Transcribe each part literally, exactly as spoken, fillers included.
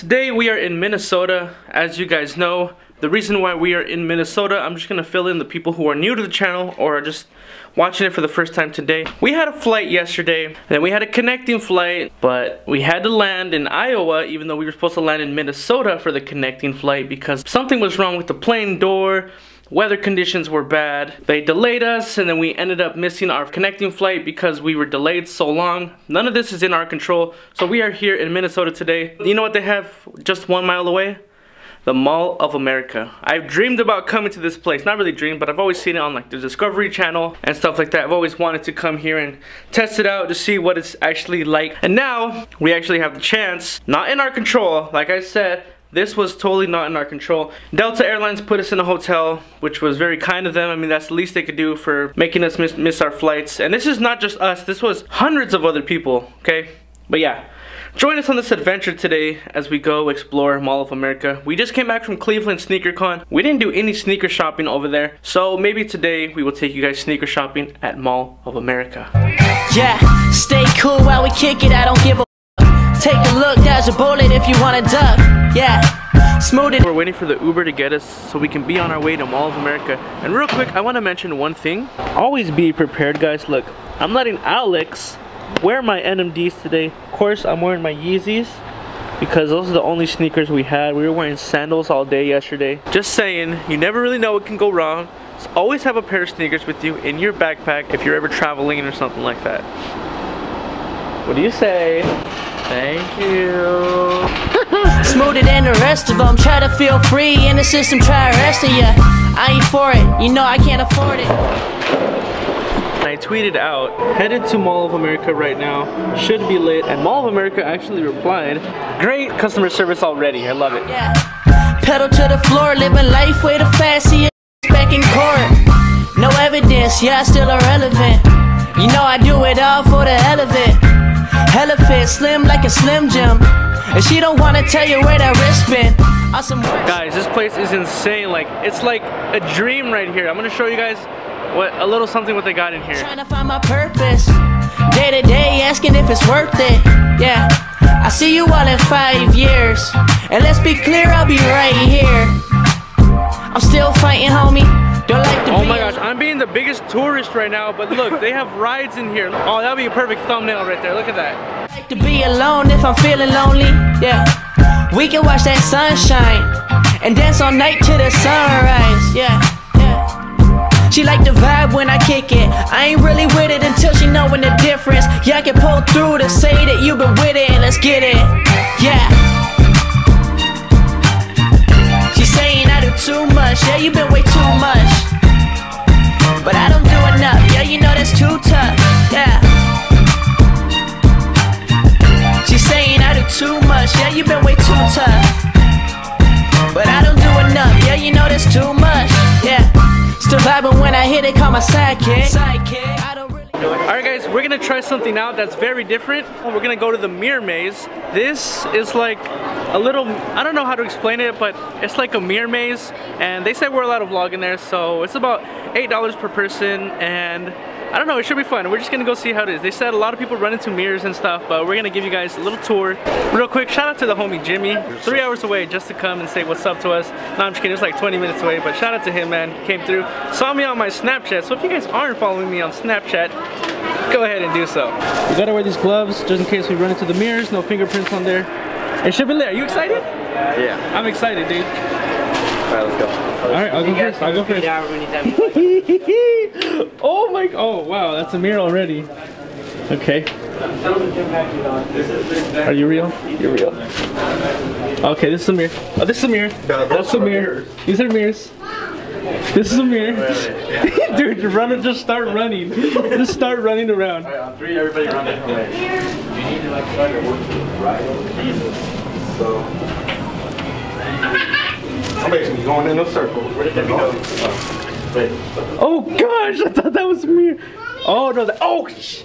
Today we are in Minnesota. As you guys know, the reason why we are in Minnesota, I'm just gonna fill in the people who are new to the channel or are just watching it for the first time today. We had a flight yesterday, and then we had a connecting flight, but we had to land in Iowa even though we were supposed to land in Minnesota for the connecting flight because something was wrong with the plane door. Weather conditions were bad. They delayed us, and then we ended up missing our connecting flight because we were delayed so long. None of this is in our control, so we are here in Minnesota today. You know what they have just one mile away? The Mall of America. I've dreamed about coming to this place. Not really dreamed, but I've always seen it on like the Discovery Channel and stuff like that. I've always wanted to come here and test it out to see what it's actually like. And now, we actually have the chance, not in our control, like I said, this was totally not in our control. Delta Airlines put us in a hotel, which was very kind of them. I mean, that's the least they could do for making us miss, miss our flights. And this is not just us. This was hundreds of other people, okay? But yeah, join us on this adventure today as we go explore Mall of America. We just came back from Cleveland Sneaker Con. We didn't do any sneaker shopping over there. So maybe today we will take you guys sneaker shopping at Mall of America. Yeah, stay cool while we kick it. I don't give a take a look, dodge a bullet if you want to duck. Yeah, smooth it. We're waiting for the Uber to get us so we can be on our way to Mall of America. And real quick, I want to mention one thing. Always be prepared, guys. Look, I'm letting Alex wear my N M Ds today. Of course, I'm wearing my Yeezys because those are the only sneakers we had. We were wearing sandals all day yesterday. Just saying, you never really know what can go wrong. So always have a pair of sneakers with you in your backpack if you're ever traveling or something like that. What do you say? Thank you. Smoother than the rest of them. Try to feel free in the system. Try the rest of ya. I ain't for it. You know I can't afford it. I tweeted out, headed to Mall of America right now. Should be lit. And Mall of America actually replied, great customer service already. I love it. Yeah. Pedal to the floor. Living life way too fast. See it back in court. No evidence. Yeah, still irrelevant. You know I do it all for the hell of it. Hella fit, slim like a Slim Jim. And she don't wanna tell you where that wristband. Awesome work. Guys, this place is insane. Like, it's like a dream right here. I'm gonna show you guys what a little something what they got in here. Trying to find my purpose. Day to day, asking if it's worth it. Yeah, I see you all in five years. And let's be clear, I'll be right here. I'm still fighting, homie. Don't like the oh my gosh, I'm being the biggest tourist right now, but look, they have rides in here. Oh, that'll be a perfect thumbnail right there. Look at that. I like to be alone if I'm feeling lonely. Yeah. We can watch that sunshine and dance all night to the sunrise. Yeah. Yeah. She like the vibe when I kick it. I ain't really with it until she knowin' the difference. Yeah, I can pull through to say that you been with it. Let's get it. Yeah. Too much, yeah, you've been way too much, but I don't do enough, yeah, you know that's too tough, yeah. She's saying I do too much, yeah, you've been way too tough, but I don't do enough, yeah, you know that's too much, yeah. Still vibing when I hit it, call my sidekick. Sidekick. I don't really. Alright guys, we're gonna try something out that's very different. We're gonna go to the mirror maze. This is like a little, I don't know how to explain it, but it's like a mirror maze, and they said we're allowed to vlog in there, so it's about eight dollars per person, and I don't know, it should be fun. We're just gonna go see how it is. They said a lot of people run into mirrors and stuff, but we're gonna give you guys a little tour. Real quick, shout out to the homie Jimmy, three hours away just to come and say what's up to us. No, I'm just kidding, it was like twenty minutes away, but shout out to him, man. He came through, saw me on my Snapchat, so if you guys aren't following me on Snapchat, go ahead and do so. We gotta wear these gloves just in case we run into the mirrors, no fingerprints on there. It should be lit. Are you excited? Yeah. I'm excited, dude. Alright, let's go. Alright, I'll go first. I'll go first. Oh my, oh wow, that's a mirror already. Okay. Are you real? You're real. Okay, this is a mirror. Oh, this is a mirror. That's a mirror. These are mirrors. This is a mirror. Dude, you're running, just start running. Just start running around. Alright, on three, everybody run that way. You need to like start your work right over Jesus. So I'm basically going in a circle. Where did that go? Oh gosh, I thought that was me. Oh no, that, oh shh.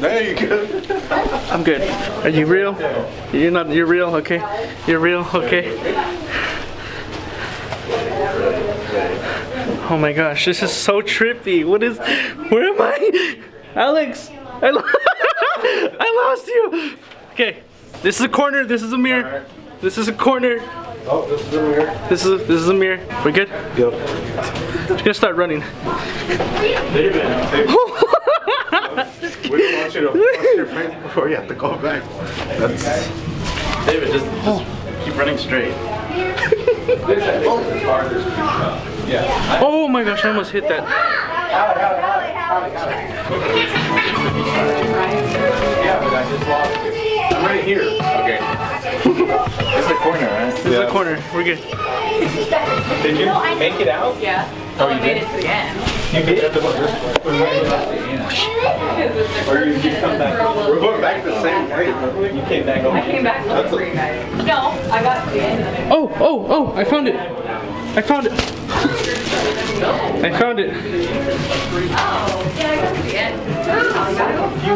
There you go. I'm good. Are you real? You're not, you're real, okay? You're real, okay? Oh my gosh, this is so trippy. What is, where am I? Alex! I, I lost you. Okay, this is a corner. This is a mirror. Right. This is a corner. Oh, this is a mirror. This is a, this is a mirror. We good? Yep. I'm just gonna start running. David, we don't want you to bust your brain before you have to go back. That's... David, just, just oh. keep running straight. Oh my gosh, I almost hit that. I'm right here. Okay. This is the corner, right? This is yeah. the corner. We're good. Did you no, make it out? Yeah. Oh, oh you I made did? it to the end. You did? It? Or you, you come back. We're going back the same way. You came back over. I came back looking for you guys. No, I got to the end. Oh, oh, oh, I found it. I found it. I found it. Oh, yeah, I got to the end.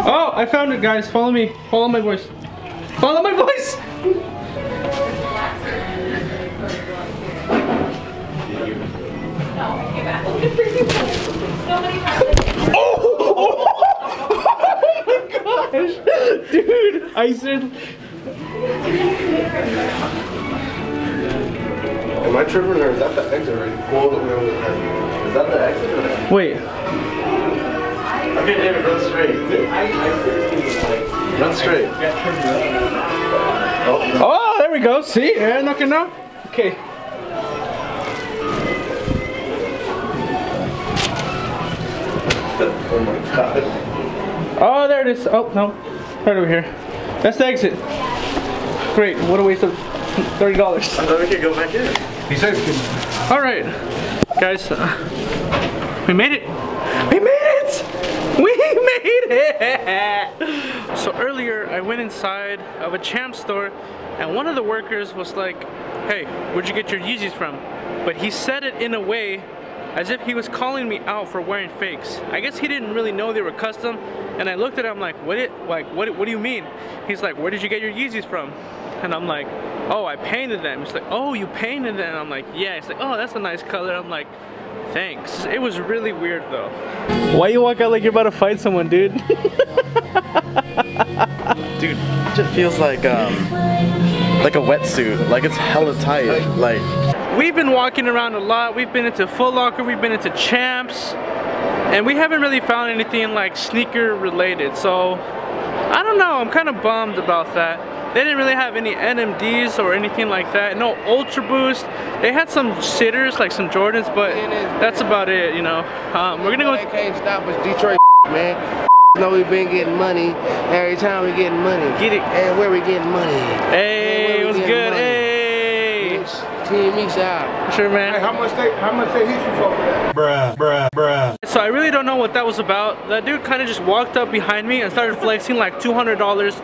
Oh, I found it, guys. Follow me. Follow my voice. Follow my voice! Oh! Oh my gosh! Dude, I said... Am I tripping or is that the exit already? Is that the exit already? Wait. Okay, David, run straight. Run straight. Oh, there we go. See? Yeah, knocking out. Okay. Oh my god. Oh, there it is. Oh, no. Right over here. That's the exit. Great. What a waste of thirty dollars. I thought we could go back in. Be safe. Alright. Guys, uh, we made it. We made it. We made it. So earlier, I went inside of a Champs store and one of the workers was like, hey, where'd you get your Yeezys from? But he said it in a way as if he was calling me out for wearing fakes. I guess he didn't really know they were custom, and I looked at him like, what it, like, what, what do you mean? He's like, where did you get your Yeezys from? And I'm like, oh, I painted them. He's like, oh, you painted them? And I'm like, yeah. He's like, oh, that's a nice color. I'm like, thanks. It was really weird though. Why you walk out like you're about to fight someone, dude? Dude, it just feels like um, like a wetsuit. Like it's hella tight. Like we've been walking around a lot. We've been into Foot Locker. We've been into Champs, and we haven't really found anything like sneaker related. So I don't know. I'm kind of bummed about that. They didn't really have any N M Ds or anything like that. No Ultra Boost. They had some sitters like some Jordans, but that's about it. You know. Um, we're gonna go. They can't stop us, Detroit, man. No, we've been getting money. Every time we getting money. Get it. And where we getting money. Hey, what's good? Money. Hey. Bitch, team East out. Sure, man. Hey, how much they how much they hit you for that? Bruh, bruh, bruh. So I really don't know what that was about. That dude kind of just walked up behind me and started flexing like two hundred dollars.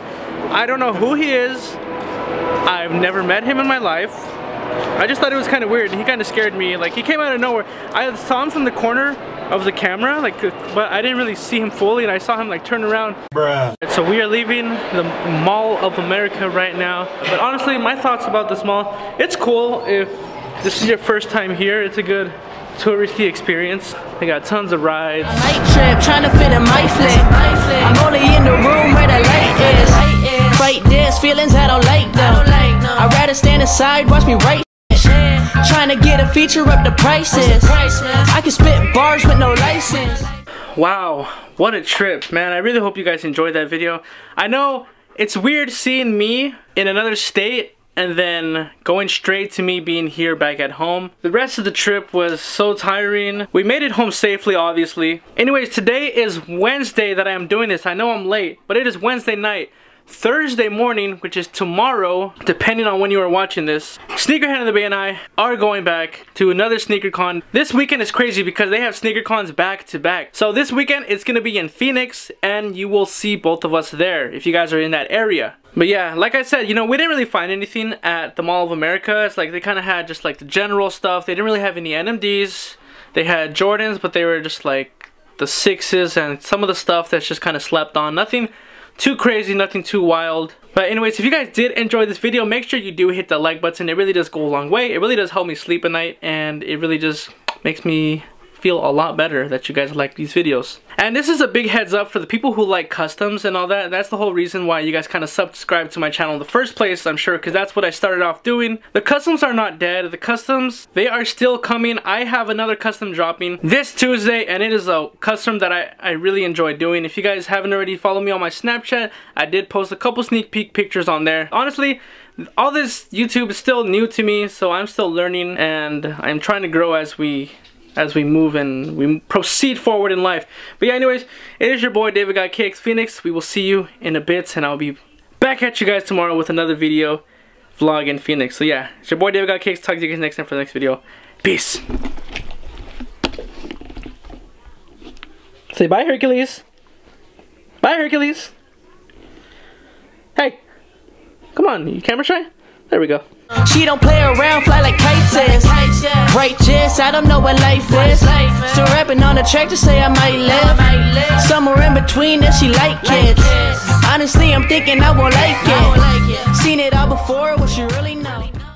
I don't know who he is. I've never met him in my life. I just thought it was kind of weird. He kind of scared me. Like he came out of nowhere. I saw him from the corner of the camera, like, but I didn't really see him fully, and I saw him like turn around. Bruh. So we are leaving the Mall of America right now. But honestly, my thoughts about this mall, it's cool if this is your first time here. It's a good touristy experience. They got tons of rides. Night trip, trying to fit in my flick. I'm only in the room where the light is. Right there's feelings I don't like though. I'd rather stand aside, watch me write. Trying to get a feature up the prices. I can spit bars with no license. Wow, what a trip, man. I really hope you guys enjoyed that video. I know it's weird seeing me in another state and then going straight to me being here back at home. The rest of the trip was so tiring. We made it home safely, obviously. Anyways, today is Wednesday that I am doing this. I know I'm late, but it is Wednesday night. Thursday morning, which is tomorrow, depending on when you are watching this, Sneakerhead of the Bay and I are going back to another sneaker con. This weekend is crazy because they have sneaker cons back to back. So this weekend, it's going to be in Phoenix, and you will see both of us there if you guys are in that area. But yeah, like I said, you know, we didn't really find anything at the Mall of America. It's like they kind of had just like the general stuff. They didn't really have any N M Ds. They had Jordans, but they were just like the sixes and some of the stuff that's just kind of slapped on. Nothing too crazy, nothing too wild. But anyways, if you guys did enjoy this video, make sure you do hit the like button. It really does go a long way. It really does help me sleep at night, and it really just makes me feel a lot better that you guys like these videos. And this is a big heads up for the people who like customs and all that. That's the whole reason why you guys kind of subscribed to my channel in the first place, I'm sure, because that's what I started off doing. The customs are not dead. The customs, they are still coming. I have another custom dropping this Tuesday, and it is a custom that I, I really enjoy doing. If you guys haven't already followed me on my Snapchat, I did post a couple sneak peek pictures on there. Honestly, all this YouTube is still new to me, so I'm still learning, and I'm trying to grow as we as we move and we proceed forward in life. But yeah, anyways, it is your boy David Got Kicks, Phoenix. We will see you in a bit, and I'll be back at you guys tomorrow with another video vlog in Phoenix. So yeah, it's your boy David Got Kicks. Talk to you guys next time for the next video. Peace. Say bye, Hercules. Bye, Hercules. Hey. Come on, you camera shy? There we go. She don't play around, fly like kites is. Righteous, I don't know what life is. Still rapping on the track to say I might live. Somewhere in between that she like kids. Honestly, I'm thinking I won't like it. Seen it all before, what she really know.